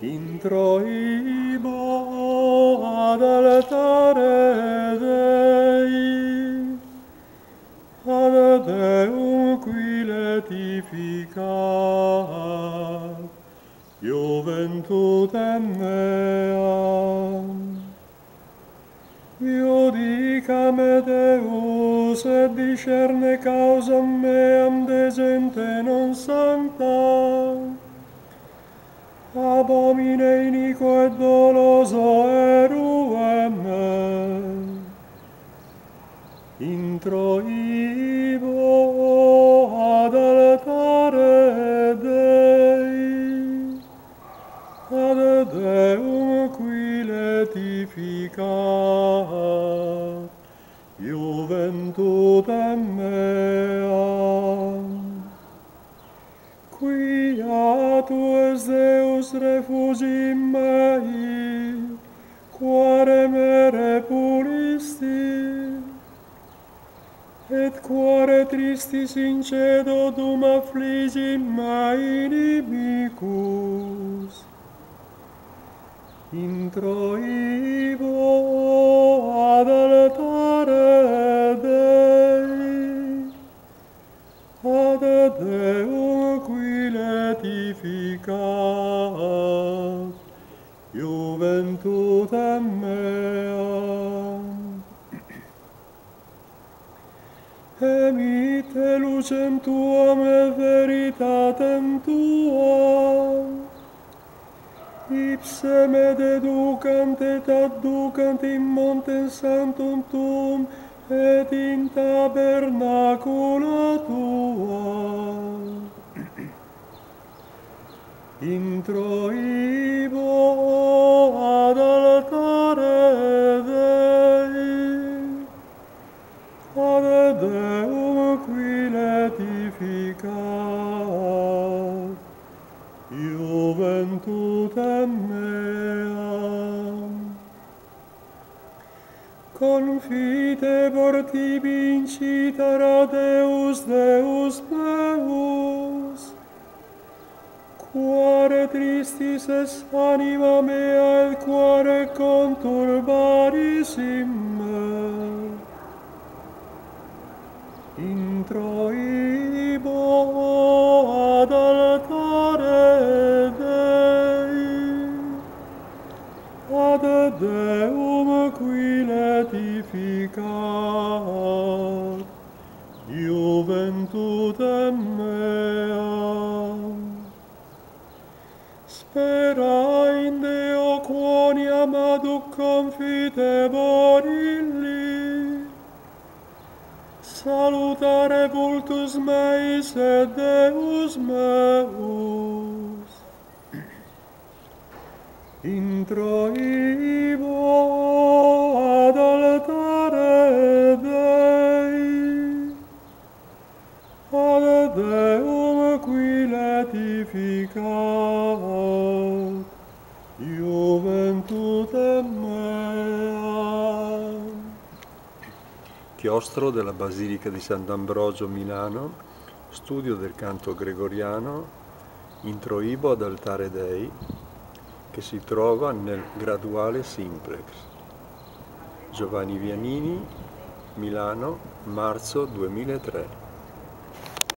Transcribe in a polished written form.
Introibo ad altare Dei, ad Deum qui letificat, Juventutem meam. Iudicame Deus et discerne causam meam decente non sancta, abomine iniquo et doloso eruem. Introibo ad altare Dei, ad Deum qui letificat, Juventutem meam. Qui tu es Deus refugium mei, quare me repulisti, et quare tristis incedo dum affligium mei inimicus. Introibo ad altare Dei, ad Deum qui letificat, Juventutem meam. Emite lucem tuam et veritatem tuam, ipsem et educant et adducant in montem sanctum tuum et in tabernaculo tuam. Introibo ad altare Dei, ad Deum qui letificat, Juventutem meam. Confite portibi incitara Deus, Deus meus, quare tristis es anima mea, et quare conturbaris in me. Introibo ad altare Dei, ad Deum qui letificat, Juventutem meam. Spera in Deo quoniam aduc confitebor illi, salutare vultus meis et Deus meus. Introibo ad altare Dei, ad Deum qui letificat, Juventutem meam. Chiostro della Basilica di Sant'Ambrogio, Milano, studio del canto gregoriano, Introibo ad altare Dei, che si trova nel graduale simplex. Giovanni Vianini, Milano, marzo 2003.